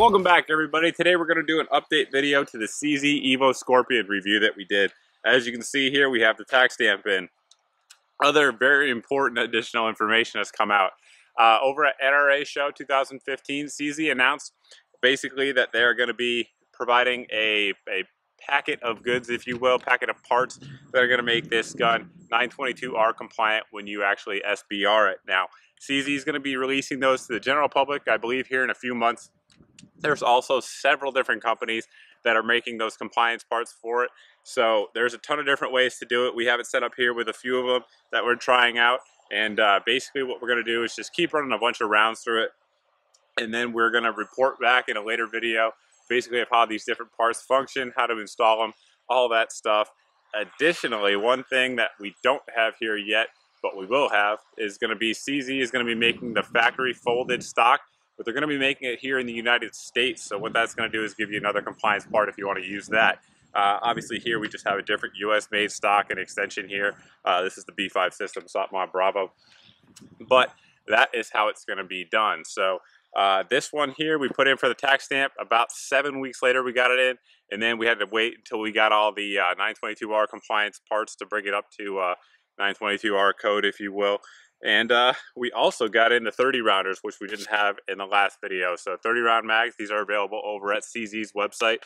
Welcome back, everybody. Today we're going to do an update video to the CZ Evo Scorpion review that we did. As you can see here, we have the tax stamp in. Other very important additional information has come out. Over at NRA Show 2015, CZ announced basically that they're going to be providing a packet of goods, if you will, packet of parts that are going to make this gun 922R compliant when you actually SBR it. Now, CZ is going to be releasing those to the general public, I believe, here in a few months. There's also several different companies that are making those compliance parts for it. So there's a ton of different ways to do it. We have it set up here with a few of them that we're trying out. And basically what we're going to do is just keep running a bunch of rounds through it. And then we're going to report back in a later video basically of how these different parts function, how to install them, all that stuff. Additionally, one thing that we don't have here yet, but we will have, is going to be CZ is going to be making the factory folded stock. But they're going to be making it here in the United States, so what that's going to do is give you another compliance part if you want to use that. Obviously here we just have a different US-made stock and extension here. This is the B5 Systems SOPMOD Bravo. But that is how it's going to be done. So this one here we put in for the tax stamp. About 7 weeks later we got it in, and then we had to wait until we got all the 922R compliance parts to bring it up to 922R code, if you will. And we also got into 30 rounders, which we didn't have in the last video. So 30 round mags, these are available over at CZ's website.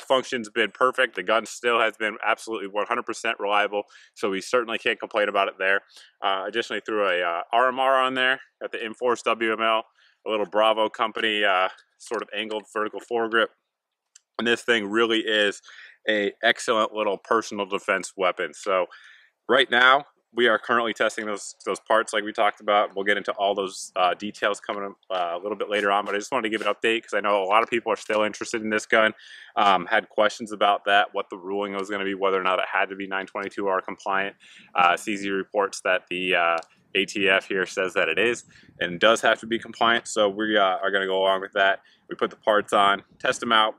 Function's been perfect. The gun still has been absolutely 100% reliable. So we certainly can't complain about it there. Additionally, threw a RMR on there, got the Enforce WML, a little Bravo Company sort of angled vertical foregrip. And this thing really is an excellent little personal defense weapon. So right now, we are currently testing those parts like we talked about. We'll get into all those details coming up a little bit later on, but I just wanted to give an update because I know a lot of people are still interested in this gun, had questions about that, what the ruling was going to be, whether or not it had to be 922R compliant. CZ reports that the ATF here says that it is and does have to be compliant, so we are going to go along with that. We put the parts on, test them out.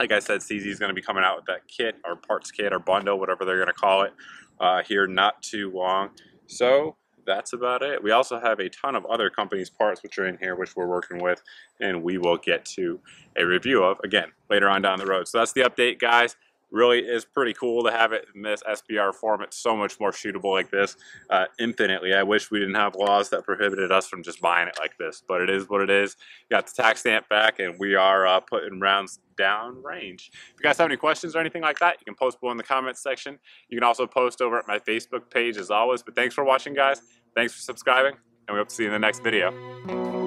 Like I said, CZ is going to be coming out with that kit or parts kit or bundle, whatever they're going to call it, here not too long. So that's about it. We also have a ton of other companies' parts which are in here, which we're working with, and we will get to a review of again later on down the road. So that's the update, guys. Really is pretty cool to have it in this SBR form. It's so much more shootable like this, infinitely. I wish we didn't have laws that prohibited us from just buying it like this, but it is what it is. Got the tax stamp back, and we are putting rounds down range. If you guys have any questions or anything like that, you can post below in the comments section. You can also post over at my Facebook page as always, but thanks for watching, guys. Thanks for subscribing, and we hope to see you in the next video.